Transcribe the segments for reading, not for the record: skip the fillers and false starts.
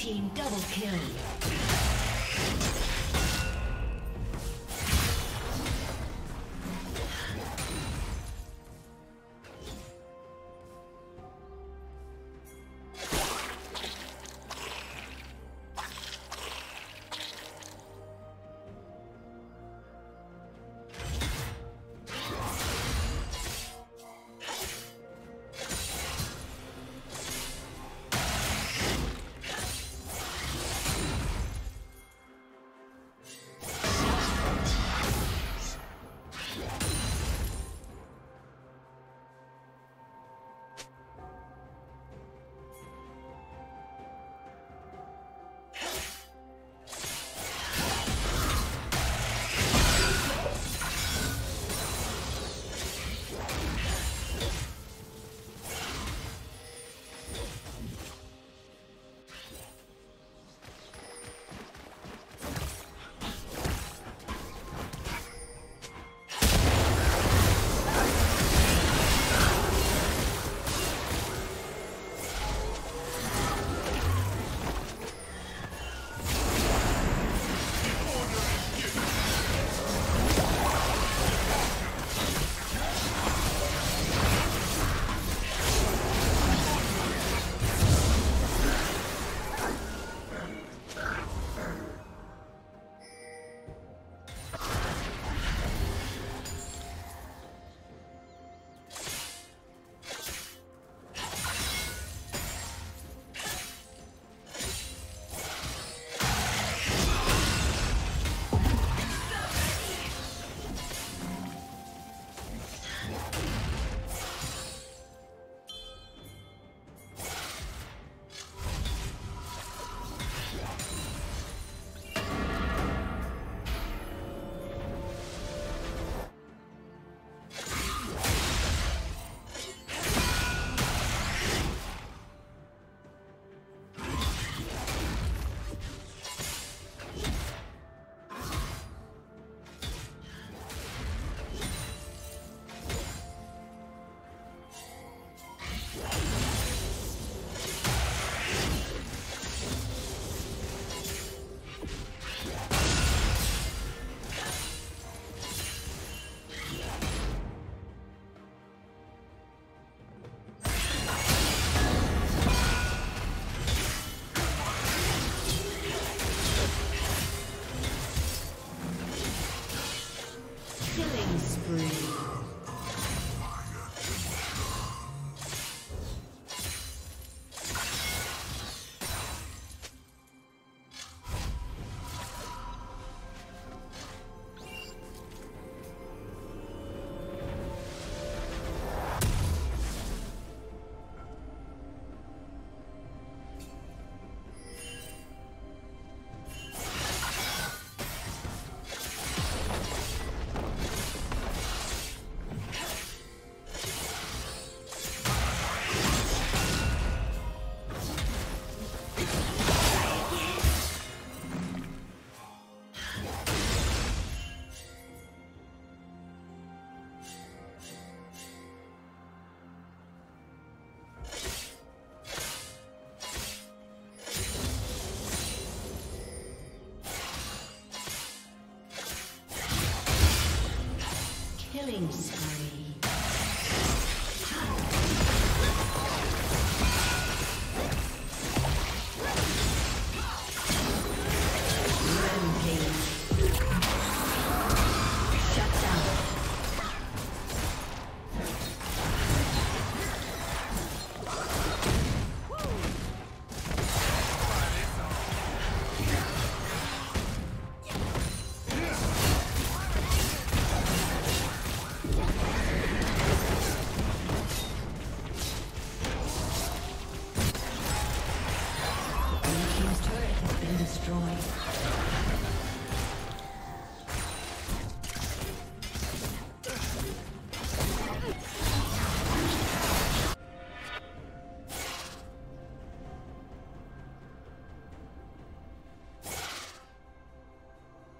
team double kill.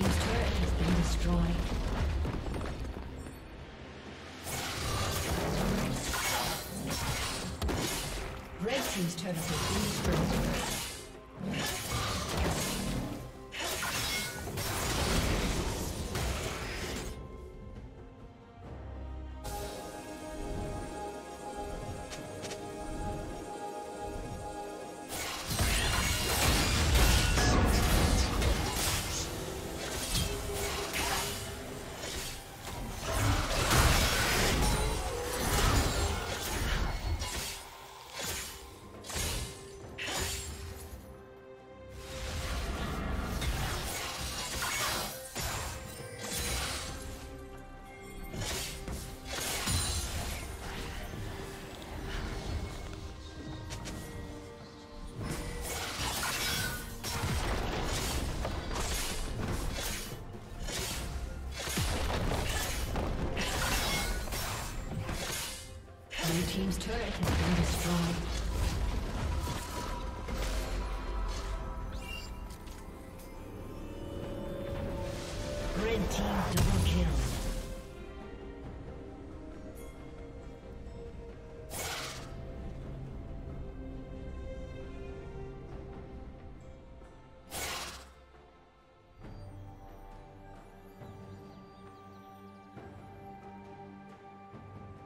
team's turret has been destroyed. Red team's turret has been destroyed.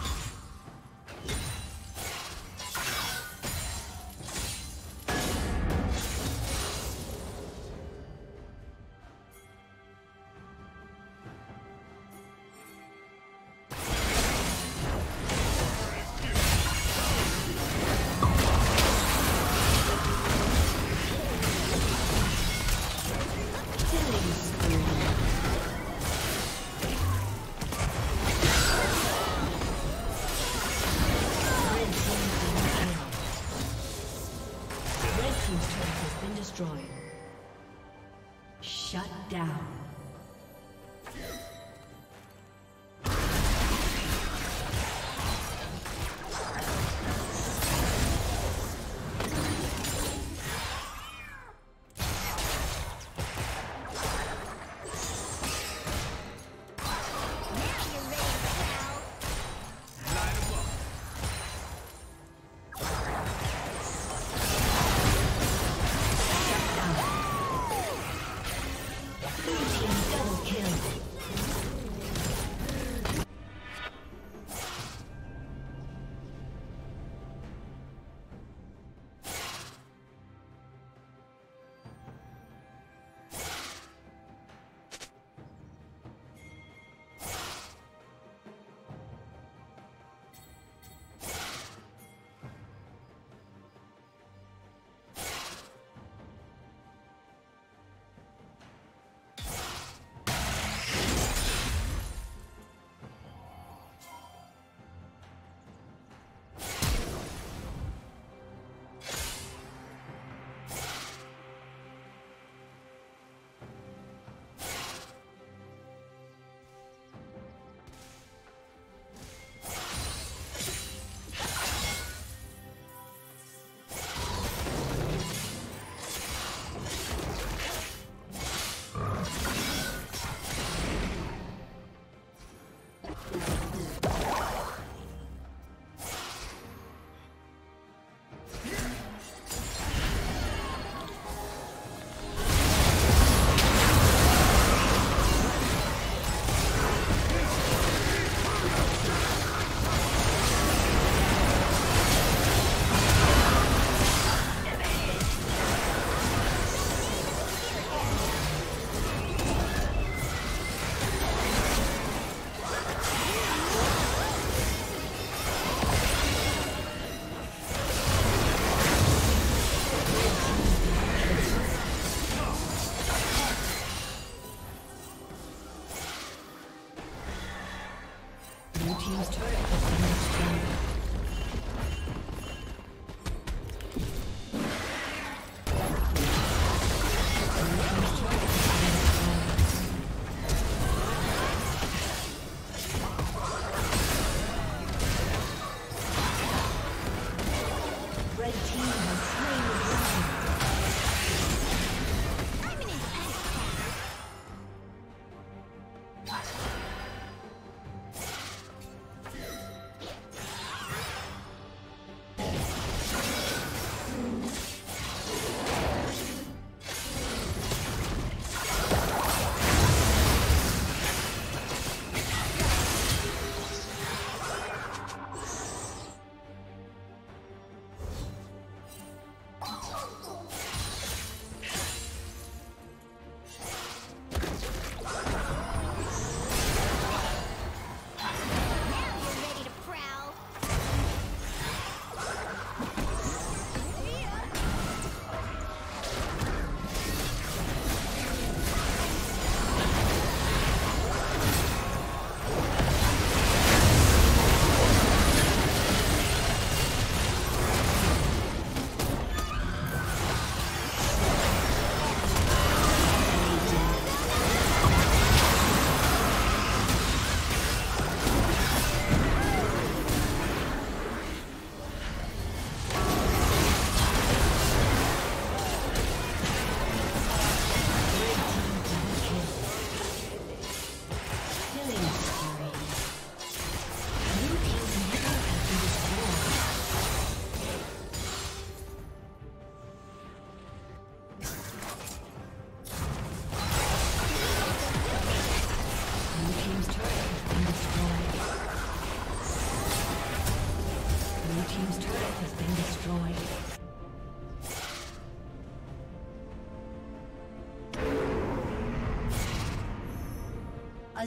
Blue team's turret has been destroyed. Shut down. Please. team's turret has been destroyed. A